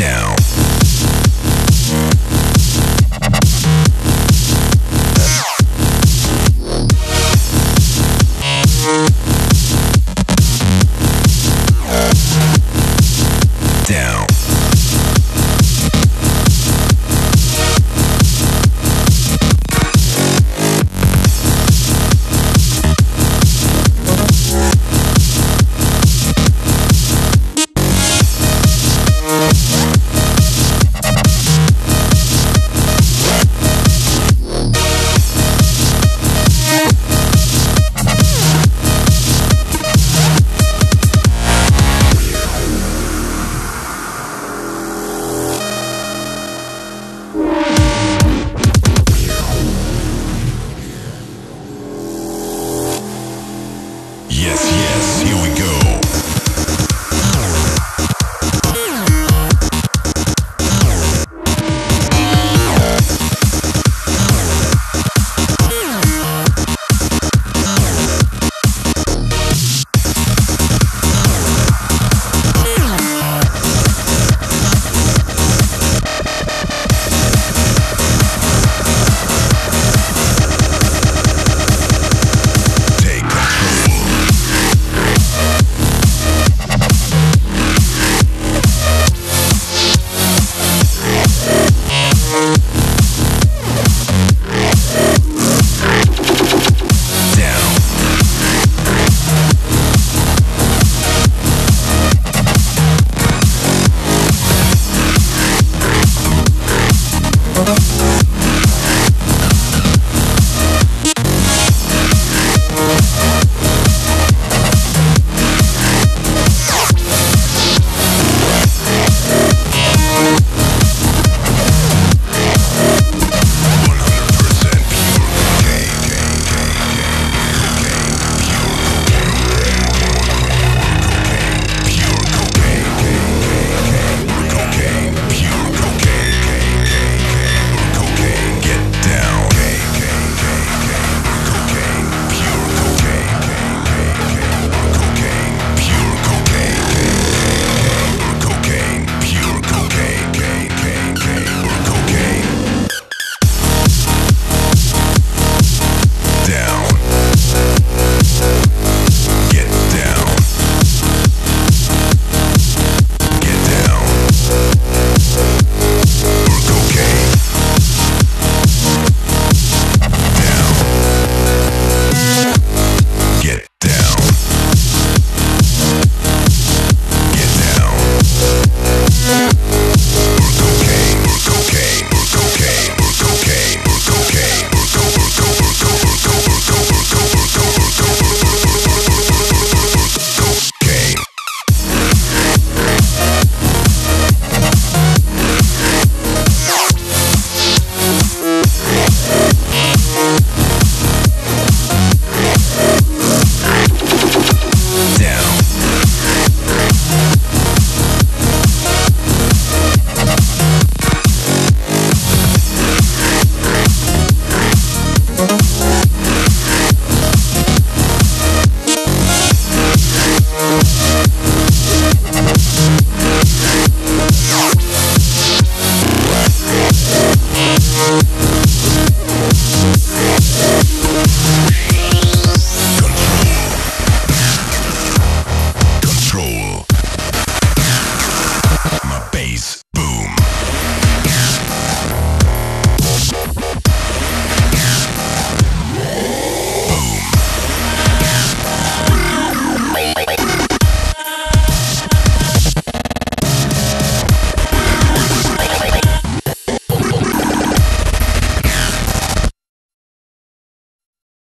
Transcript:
down. Down. Yes, here we go.